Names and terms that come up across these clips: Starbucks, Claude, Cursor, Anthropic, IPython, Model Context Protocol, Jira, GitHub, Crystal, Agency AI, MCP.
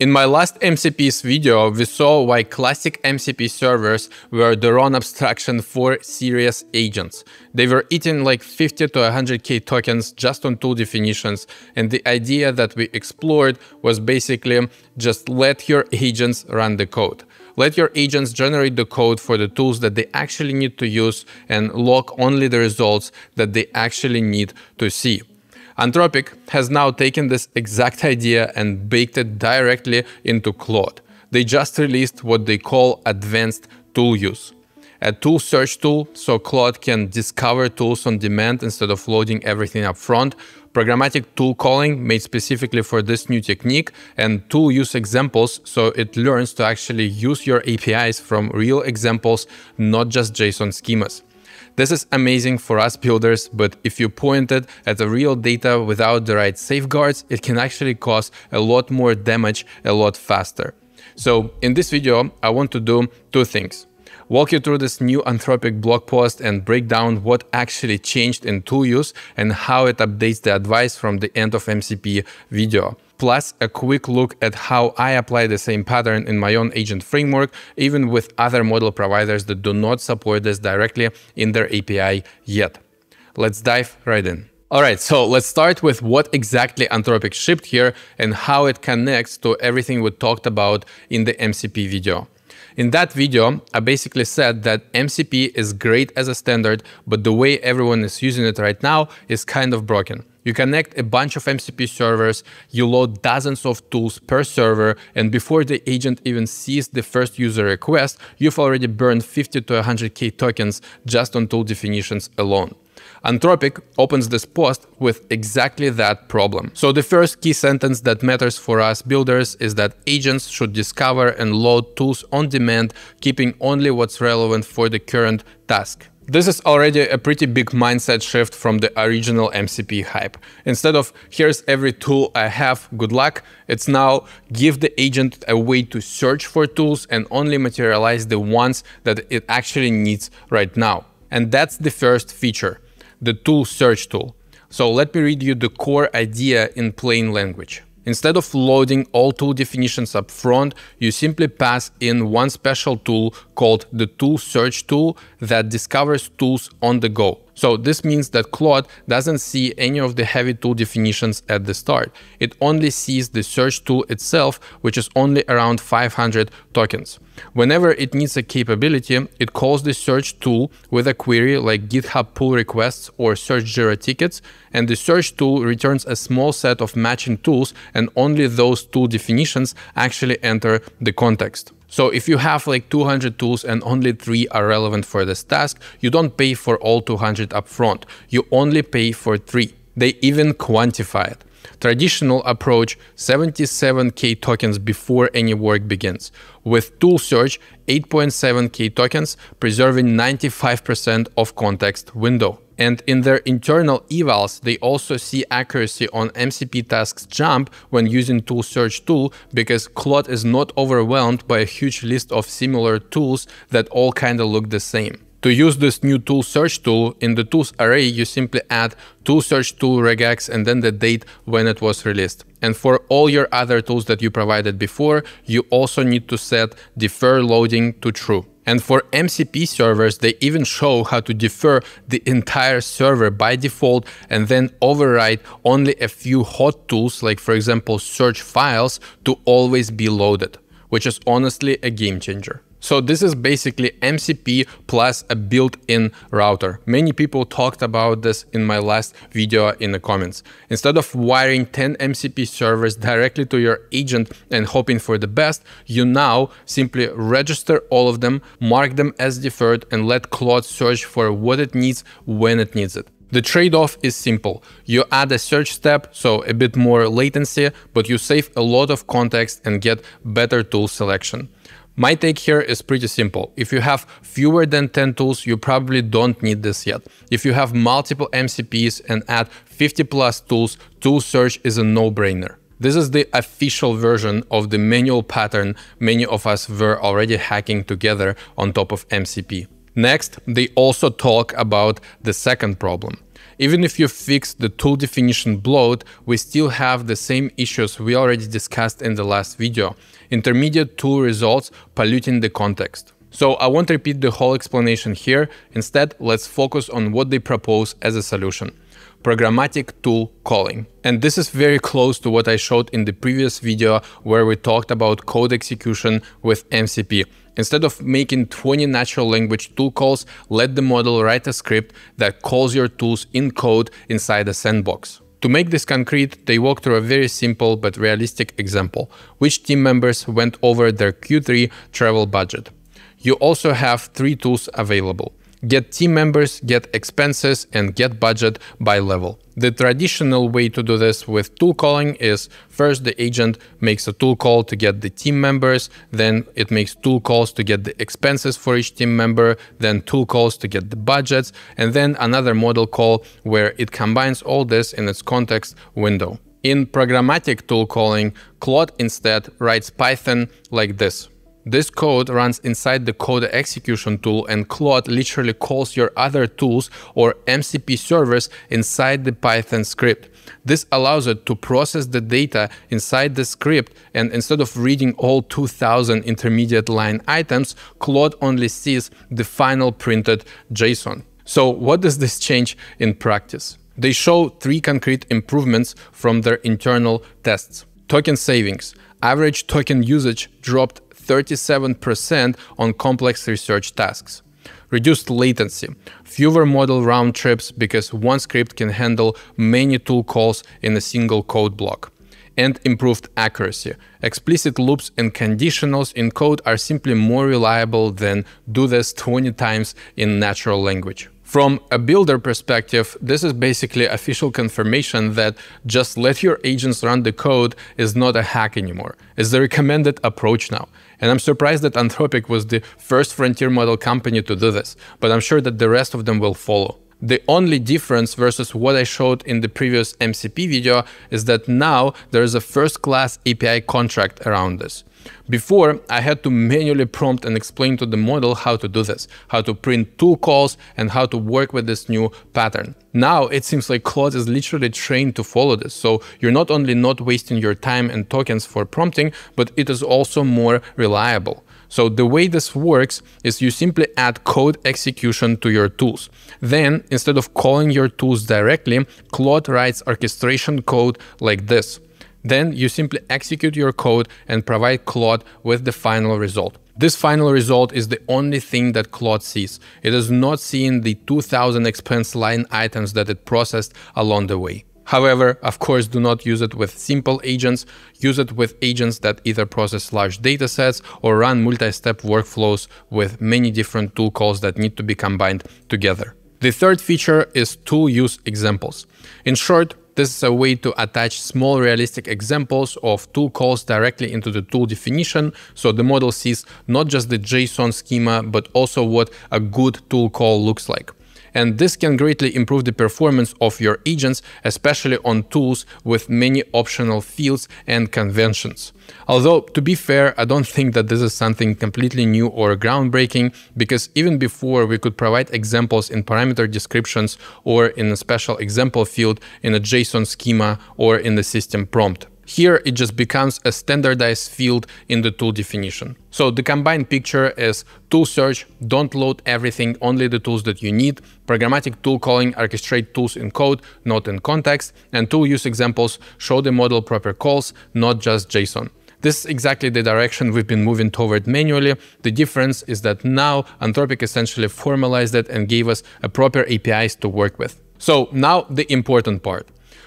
In my last MCPs video, we saw why classic MCP servers were the wrong abstraction for serious agents. They were eating like 50 to 100k tokens just on tool definitions, and the idea that we explored was basically just let your agents run the code. Let your agents generate the code for the tools that they actually need to use and log only the results that they actually need to see. Anthropic has now taken this exact idea and baked it directly into Claude. They just released what they call advanced tool use, a tool search tool so Claude can discover tools on demand instead of loading everything up front, programmatic tool calling made specifically for this new technique, and tool use examples so it learns to actually use your APIs from real examples, not just JSON schemas. This is amazing for us builders, but if you point it at the real data without the right safeguards, it can actually cause a lot more damage a lot faster. So in this video, I want to do two things. Walk you through this new Anthropic blog post and break down what actually changed in tool use and how it updates the advice from the end of MCP video. Plus a quick look at how I apply the same pattern in my own agent framework, even with other model providers that do not support this directly in their API yet. Let's dive right in. All right, so let's start with what exactly Anthropic shipped here and how it connects to everything we talked about in the MCP video. In that video, I basically said that MCP is great as a standard, but the way everyone is using it right now is kind of broken. You connect a bunch of MCP servers, you load dozens of tools per server, and before the agent even sees the first user request, you've already burned 50 to 100k tokens just on tool definitions alone. Anthropic opens this post with exactly that problem. So the first key sentence that matters for us builders is that agents should discover and load tools on demand, keeping only what's relevant for the current task. This is already a pretty big mindset shift from the original MCP hype. Instead of, here's every tool I have, good luck, it's now give the agent a way to search for tools and only materialize the ones that it actually needs right now. And that's the first feature, the tool search tool. So let me read you the core idea in plain language. Instead of loading all tool definitions up front, you simply pass in one special tool called the tool search tool that discovers tools on the go. So this means that Claude doesn't see any of the heavy tool definitions at the start. It only sees the search tool itself, which is only around 500 tokens. Whenever it needs a capability, it calls the search tool with a query like GitHub pull requests or search Jira tickets, and the search tool returns a small set of matching tools, and only those tool definitions actually enter the context. So if you have like 200 tools and only 3 are relevant for this task, you don't pay for all 200 upfront. You only pay for 3. They even quantify it. Traditional approach, 77k tokens before any work begins. With tool search, 8.7k tokens, preserving 95% of context window. And in their internal evals, they also see accuracy on MCP tasks jump when using tool search tool, because Claude is not overwhelmed by a huge list of similar tools that all kind of look the same. To use this new tool search tool, in the tools array, you simply add tool search tool regex and then the date when it was released. And for all your other tools that you provided before, you also need to set defer loading to true. And for MCP servers, they even show how to defer the entire server by default and then override only a few hot tools, like for example, search files, to always be loaded, which is honestly a game changer. So this is basically MCP plus a built-in router. Many people talked about this in my last video in the comments. Instead of wiring 10 MCP servers directly to your agent and hoping for the best, you now simply register all of them, mark them as deferred, and let Claude search for what it needs when it needs it. The trade-off is simple. You add a search step, so a bit more latency, but you save a lot of context and get better tool selection. My take here is pretty simple. If you have fewer than 10 tools, you probably don't need this yet. If you have multiple MCPs and add 50+ tools, tool search is a no-brainer. This is the official version of the manual pattern many of us were already hacking together on top of MCP. Next, they also talk about the second problem. Even if you fix the tool definition bloat, we still have the same issues we already discussed in the last video. Intermediate tool results polluting the context. So I won't repeat the whole explanation here. Instead, let's focus on what they propose as a solution. Programmatic tool calling. And this is very close to what I showed in the previous video where we talked about code execution with MCP. Instead of making 20 natural language tool calls, let the model write a script that calls your tools in code inside a sandbox. To make this concrete, they walk through a very simple but realistic example, which team members went over their Q3 travel budget. You also have three tools available: Get team members, Get expenses, and Get budget by level. The traditional way to do this with tool calling is first the agent makes a tool call to get the team members, then it makes tool calls to get the expenses for each team member, then tool calls to get the budgets, and then another model call where it combines all this in its context window. In programmatic tool calling, Claude instead writes Python like this. This code runs inside the code execution tool, and Claude literally calls your other tools or MCP servers inside the Python script. This allows it to process the data inside the script, and instead of reading all 2000 intermediate line items, Claude only sees the final printed JSON. So what does this change in practice? They show three concrete improvements from their internal tests. Token savings. Average token usage dropped 37% on complex research tasks. Reduced latency, fewer model round trips because one script can handle many tool calls in a single code block. And improved accuracy. Explicit loops and conditionals in code are simply more reliable than do this 20 times in natural language. From a builder perspective, this is basically official confirmation that just let your agents run the code is not a hack anymore. It's the recommended approach now. And I'm surprised that Anthropic was the first frontier model company to do this, but I'm sure that the rest of them will follow. The only difference versus what I showed in the previous MCP video is that now there is a first-class API contract around this. Before, I had to manually prompt and explain to the model how to do this, how to print tool calls, and how to work with this new pattern. Now it seems like Claude is literally trained to follow this, so you're not only not wasting your time and tokens for prompting, but it is also more reliable. So the way this works is you simply add code execution to your tools. Then, instead of calling your tools directly, Claude writes orchestration code like this. Then you simply execute your code and provide Claude with the final result. This final result is the only thing that Claude sees. It is not seeing the 2000 expense line items that it processed along the way. However, of course, do not use it with simple agents. Use it with agents that either process large data sets or run multi-step workflows with many different tool calls that need to be combined together. The third feature is tool use examples. In short, this is a way to attach small realistic examples of tool calls directly into the tool definition, so the model sees not just the JSON schema, but also what a good tool call looks like. And this can greatly improve the performance of your agents, especially on tools with many optional fields and conventions. Although, to be fair, I don't think that this is something completely new or groundbreaking, because even before we could provide examples in parameter descriptions or in a special example field in a JSON schema or in the system prompt. Here, it just becomes a standardized field in the tool definition. So the combined picture is tool search, don't load everything, only the tools that you need, programmatic tool calling, orchestrate tools in code, not in context, and tool use examples, show the model proper calls, not just JSON. This is exactly the direction we've been moving toward manually. The difference is that now Anthropic essentially formalized it and gave us a proper APIs to work with. So now the important part.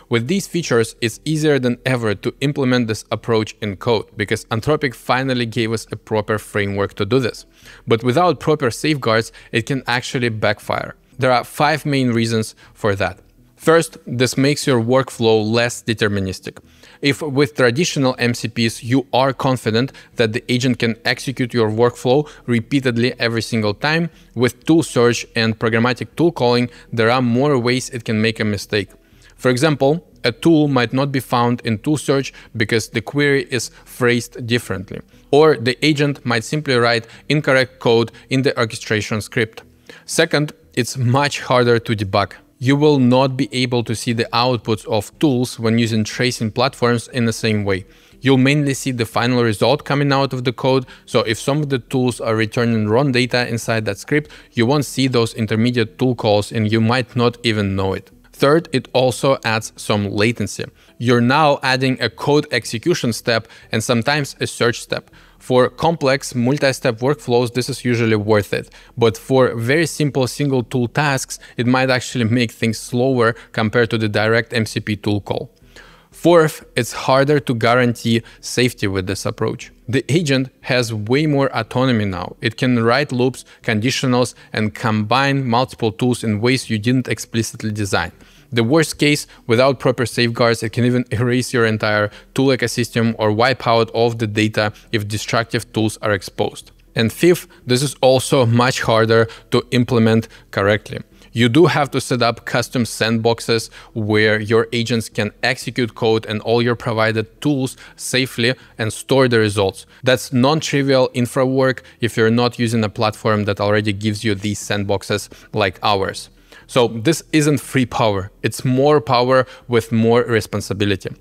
With these features, it's easier than ever to implement this approach in code, because Anthropic finally gave us a proper framework to do this. But without proper safeguards, it can actually backfire. There are five main reasons for that. First, this makes your workflow less deterministic. If with traditional MCPs, you are confident that the agent can execute your workflow repeatedly every single time, with tool search and programmatic tool calling, there are more ways it can make a mistake. For example, a tool might not be found in tool search because the query is phrased differently, or the agent might simply write incorrect code in the orchestration script. Second, it's much harder to debug. You will not be able to see the outputs of tools when using tracing platforms in the same way. You'll mainly see the final result coming out of the code, so if some of the tools are returning wrong data inside that script, you won't see those intermediate tool calls and you might not even know it. Third, it also adds some latency. You're now adding a code execution step and sometimes a search step. For complex multi-step workflows, this is usually worth it. But for very simple single tool tasks, it might actually make things slower compared to the direct MCP tool call. Fourth, it's harder to guarantee safety with this approach. The agent has way more autonomy now. It can write loops, conditionals, and combine multiple tools in ways you didn't explicitly design. The worst case, without proper safeguards, it can even erase your entire tool ecosystem or wipe out all of the data if destructive tools are exposed. And fifth, this is also much harder to implement correctly. You do have to set up custom sandboxes where your agents can execute code and all your provided tools safely and store the results. That's non-trivial infra work if you're not using a platform that already gives you these sandboxes like ours. So this isn't free power, it's more power with more responsibility.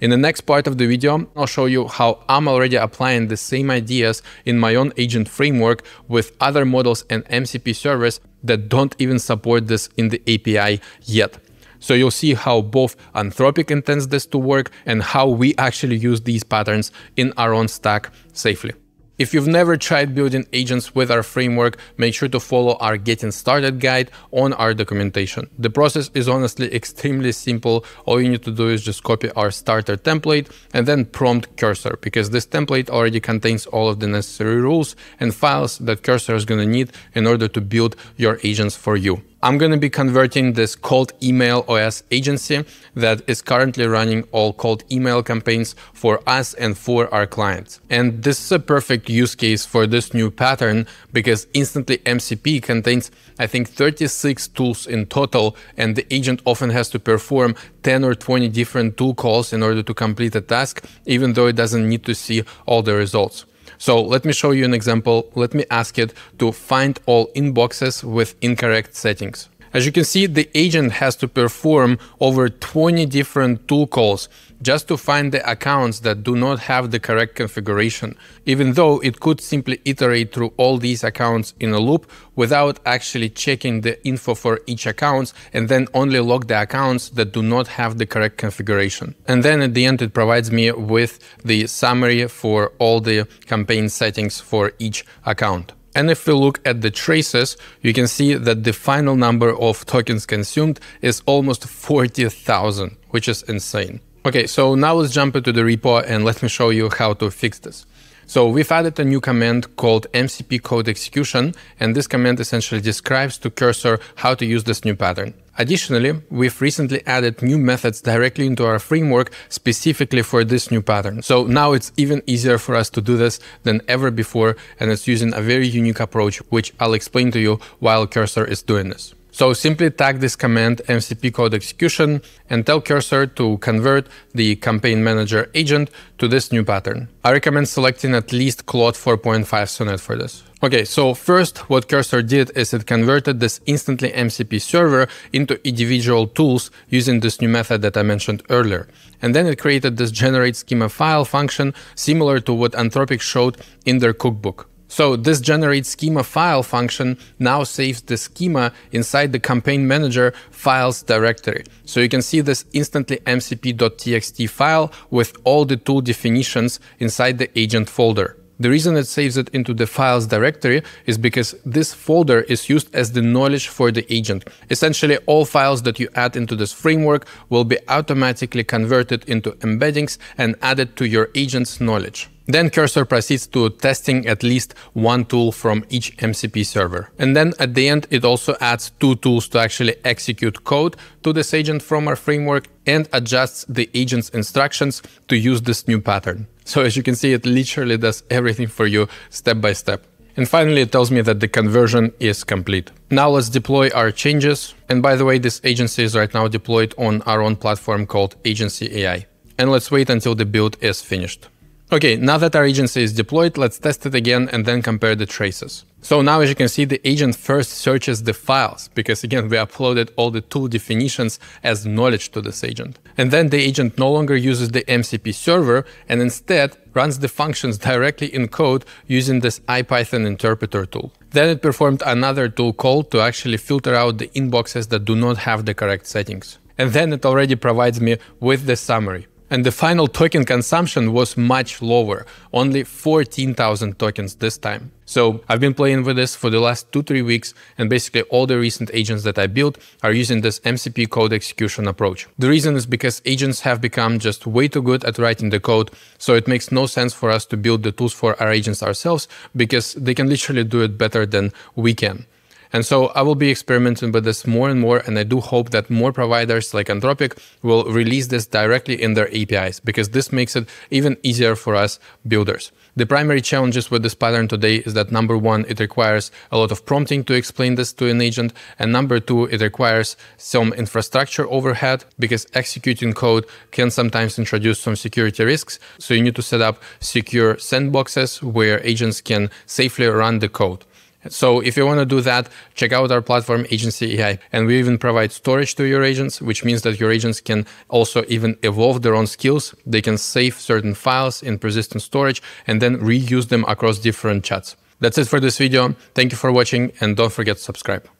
In the next part of the video, I'll show you how I'm already applying the same ideas in my own agent framework with other models and MCP servers that don't even support this in the API yet. So you'll see how both Anthropic intends this to work and how we actually use these patterns in our own stack safely. If you've never tried building agents with our framework, make sure to follow our Getting Started guide on our documentation. The process is honestly extremely simple. All you need to do is just copy our starter template and then prompt Cursor, because this template already contains all of the necessary rules and files that Cursor is going to need in order to build your agents for you. I'm going to be converting this cold email OS agency that is currently running all cold email campaigns for us and for our clients. And this is a perfect use case for this new pattern because Instantly MCP contains, I think, 36 tools in total, and the agent often has to perform 10 or 20 different tool calls in order to complete a task, even though it doesn't need to see all the results. So let me show you an example. Let me ask it to find all inboxes with incorrect settings. As you can see, the agent has to perform over 20 different tool calls just to find the accounts that do not have the correct configuration, even though it could simply iterate through all these accounts in a loop without actually checking the info for each account and then only log the accounts that do not have the correct configuration. And then at the end, it provides me with the summary for all the campaign settings for each account. And if we look at the traces, you can see that the final number of tokens consumed is almost 40,000, which is insane. Okay, so now let's jump into the repo and let me show you how to fix this. So we've added a new command called MCP code execution, and this command essentially describes to Cursor how to use this new pattern. Additionally, we've recently added new methods directly into our framework specifically for this new pattern. So now it's even easier for us to do this than ever before, and it's using a very unique approach, which I'll explain to you while Cursor is doing this. So simply tag this command MCP code execution and tell Cursor to convert the campaign manager agent to this new pattern. I recommend selecting at least Claude 4.5 Sonnet for this. Okay, so first what Cursor did is it converted this Instantly MCP server into individual tools using this new method that I mentioned earlier. And then it created this generate schema file function similar to what Anthropic showed in their cookbook. So this generate schema file function now saves the schema inside the campaign manager files directory. So you can see this instantly mcp.txt file with all the tool definitions inside the agent folder. The reason it saves it into the files directory is because this folder is used as the knowledge for the agent. Essentially, all files that you add into this framework will be automatically converted into embeddings and added to your agent's knowledge. Then Cursor proceeds to testing at least one tool from each MCP server. And then at the end, it also adds two tools to actually execute code to this agent from our framework and adjusts the agent's instructions to use this new pattern. So as you can see, it literally does everything for you step by step. And finally, it tells me that the conversion is complete. Now let's deploy our changes. And by the way, this agency is right now deployed on our own platform called Agency AI. And let's wait until the build is finished. Okay, now that our agency is deployed, let's test it again and then compare the traces. So now, as you can see, the agent first searches the files, because again, we uploaded all the tool definitions as knowledge to this agent. And then the agent no longer uses the MCP server and instead runs the functions directly in code using this IPython interpreter tool. Then it performed another tool call to actually filter out the inboxes that do not have the correct settings. And then it already provides me with the summary. And the final token consumption was much lower, only 14,000 tokens this time. So I've been playing with this for the last 2-3 weeks, and basically all the recent agents that I built are using this MCP code execution approach. The reason is because agents have become just way too good at writing the code, so it makes no sense for us to build the tools for our agents ourselves, because they can literally do it better than we can. And so I will be experimenting with this more and more, and I do hope that more providers like Anthropic will release this directly in their APIs, because this makes it even easier for us builders. The primary challenges with this pattern today is that number 1, it requires a lot of prompting to explain this to an agent, and number 2, it requires some infrastructure overhead, because executing code can sometimes introduce some security risks. So you need to set up secure sandboxes where agents can safely run the code. So if you want to do that, check out our platform, Agency AI. And we even provide storage to your agents, which means that your agents can also even evolve their own skills. They can save certain files in persistent storage and then reuse them across different chats. That's it for this video. Thank you for watching, and don't forget to subscribe.